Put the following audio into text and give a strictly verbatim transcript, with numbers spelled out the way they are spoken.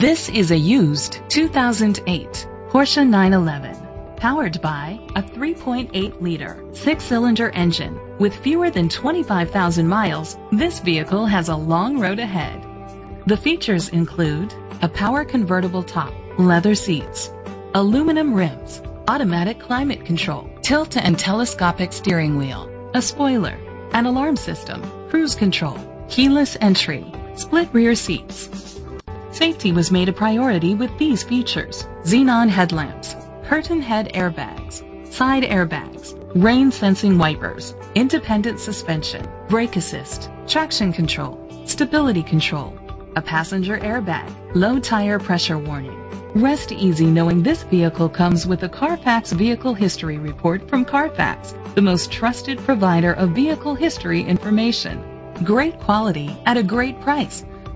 This is a used two thousand eight Porsche nine eleven, powered by a three point eight liter six-cylinder engine. With fewer than twenty-five thousand miles, this vehicle has a long road ahead. The features include a power convertible top, leather seats, aluminum rims, automatic climate control, tilt and telescopic steering wheel, a spoiler, an alarm system, cruise control, keyless entry, split rear seats. Safety was made a priority with these features: xenon headlamps, curtain head airbags, side airbags, rain sensing wipers, independent suspension, brake assist, traction control, stability control, a passenger airbag, low tire pressure warning. Rest easy knowing this vehicle comes with a Carfax Vehicle History Report from Carfax, the most trusted provider of vehicle history information. Great quality at a great price.